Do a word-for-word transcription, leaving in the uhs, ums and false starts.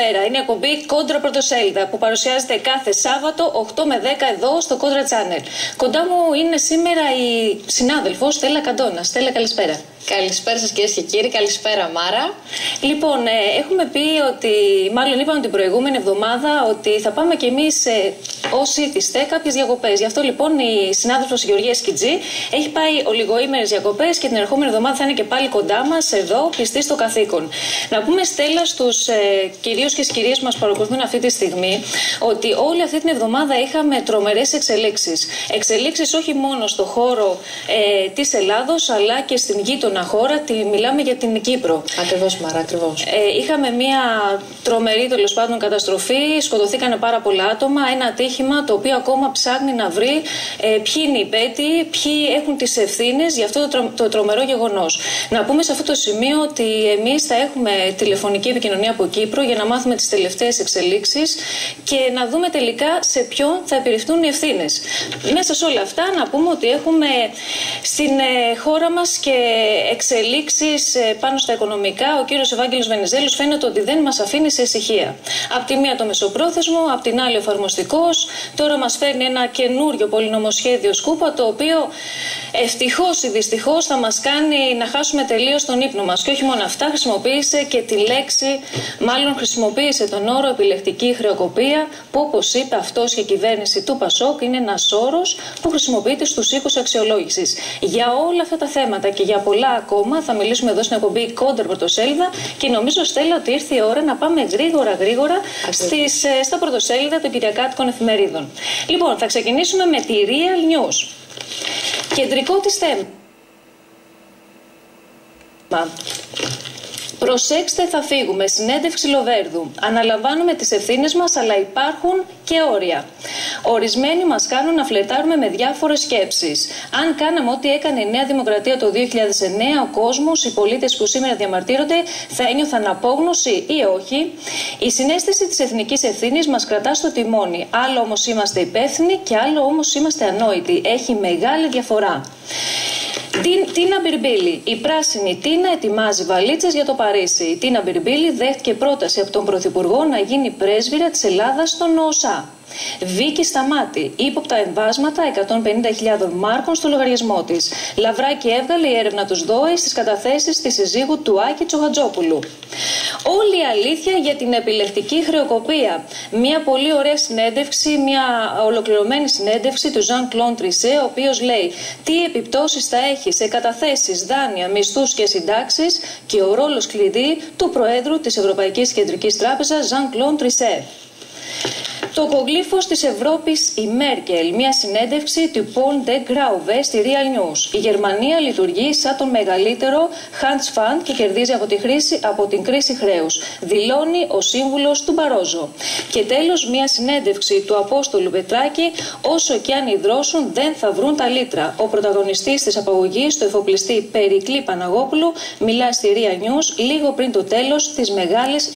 Πέρα. Είναι η εκπομπή Κόντρα Πρωτοσέλιδα που παρουσιάζεται κάθε Σάββατο οκτώ με δέκα εδώ στο Κόντρα Channel. Κοντά μου είναι σήμερα η συνάδελφος Στέλλα Καντώνα. Στέλλα, καλησπέρα. Καλησπέρα σας κυρίες και κύριοι, καλησπέρα Μάρα. Λοιπόν, ε, έχουμε πει ότι, μάλλον είπαμε την προηγούμενη εβδομάδα, ότι θα πάμε κι εμείς ε, ως ήθιστε κάποιες διακοπές. Γι' αυτό λοιπόν η συνάδελφος Γεωργία Κιτζή έχει πάει ολιγοήμερες διακοπές και την ερχόμενη εβδομάδα θα είναι και πάλι κοντά μας εδώ, πιστή στο καθήκον. Να πούμε, Στέλλα, στους ε, κυρίους και στις κυρίες που μας παρακολουθούν αυτή τη στιγμή, ότι όλη αυτή την εβδομάδα είχαμε τρομερές εξελίξεις. Εξελίξεις όχι μόνο στο χώρο ε, της Ελλάδος, αλλά και στην γείτονα χώρα, τη, μιλάμε για την Κύπρο. Ακριβώς, Μάρα, ακριβώς. Ε, είχαμε μια τρομερή τέλος πάντων καταστροφή, σκοτωθήκανε πάρα πολλά άτομα, ένα ατύχημα το οποίο ακόμα ψάχνει να βρει ε, ποιοι είναι οι υπέτειοι, ποιοι έχουν τις ευθύνες για αυτό το, τρο, το τρομερό γεγονός. Να πούμε σε αυτό το σημείο ότι εμείς θα έχουμε τηλεφωνική επικοινωνία από Κύπρο για να μάθουμε τις τελευταίες εξελίξεις και να δούμε τελικά σε ποιον θα επιρριφθούν οι ευθύνες. Μέσα σε όλα αυτά, να πούμε ότι έχουμε στην ε, χώρα μας και εξελίξεις πάνω στα οικονομικά. Ο κύριος Ευάγγελος Βενιζέλος φαίνεται ότι δεν μας αφήνει σε ησυχία. Απ' τη μία το μεσοπρόθεσμο, απ' την άλλη ο εφαρμοστικός. Τώρα μας φέρνει ένα καινούριο πολυνομοσχέδιο σκούπα, το οποίο ευτυχώς ή δυστυχώς θα μας κάνει να χάσουμε τελείως τον ύπνο μας. Και όχι μόνο αυτά, χρησιμοποίησε και τη λέξη, μάλλον χρησιμοποίησε τον όρο επιλεκτική χρεοκοπία, που όπως είπε αυτός και η κυβέρνηση του Πασόκ είναι ένας όρος που χρησιμοποιείται στους οίκους αξιολόγησης. Για όλα αυτά τα θέματα και για πολλά ακόμα θα μιλήσουμε εδώ στην εκπομπή Κόντρα Πρωτοσέλιδα και νομίζω, Στέλλα, ότι ήρθε η ώρα να πάμε γρήγορα γρήγορα στις, στα πρωτοσέλιδα των κυριακάτικων εφημερίδων. Λοιπόν, θα ξεκινήσουμε με τη Real News. Κεντρικό της θέμα. Προσέξτε, θα φύγουμε. Συνέντευξη Λοβέρδου. Αναλαμβάνουμε τις ευθύνες μας, αλλά υπάρχουν και όρια. Ορισμένοι μας κάνουν να φλετάρουμε με διάφορες σκέψεις. Αν κάναμε ό,τι έκανε η Νέα Δημοκρατία το δύο χιλιάδες εννέα, ο κόσμος, οι πολίτες που σήμερα διαμαρτύρονται, θα ένιωθαν απόγνωση ή όχι. Η συναίσθηση της εθνικής ευθύνης μας κρατά στο τιμόνι. Άλλο όμως είμαστε υπεύθυνοι και άλλο όμως είμαστε ανόητοι. Έχει μεγάλη διαφορά. Τίνα Μπυρμπίλη. Η πράσινη Τίνα ετοιμάζει βαλίτσες για το Παρίσι. Η Τίνα Μπυρμπίλη δέχτηκε πρόταση από τον Πρωθυπουργό να γίνει πρέσβυρα της Ελλάδας στον ΟΟΣΑ. Βίκη Σταμάτη. Ύποπτα εμβάσματα εκατόν πενήντα χιλιάδων μάρκων στο λογαριασμό της. Λαβράκι έβγαλε η έρευνα τους ΔΟΕ στις καταθέσεις της συζύγου του Άκη Τσοχατζόπουλου. Όλη η αλήθεια για την επιλεκτική χρεοκοπία. Μια πολύ ωραία συνέντευξη, μια ολοκληρωμένη συνέντευξη του Ζαν Κλοντ Ρισε, ο οποίος λέει τι επιπτώσεις θα έχει σε καταθέσεις, δάνεια, μισθούς και συντάξεις και ο ρόλος κλειδί του Προέδρου της Ευρωπαϊκής Κεντρικής Τράπεζας, Ζαν Κλοντ Ρισε. Το κογλήφος της Ευρώπης, η Μέρκελ, μια συνέντευξη του Paul de Grauwe στη Real News. Η Γερμανία λειτουργεί σαν τον μεγαλύτερο Hans Fund και κερδίζει από, τη χρήση, από την κρίση χρέους, δηλώνει ο σύμβουλος του Μπαρόζο. Και τέλος, μια συνέντευξη του Απόστολου Πετράκη, όσο και αν υδρώσουν δεν θα βρουν τα λίτρα. Ο πρωταγωνιστής της απαγωγής, το εφοπλιστή Περικλή Παναγόπουλου, μιλά στη Real News λίγο πριν το τέλος της μεγάλης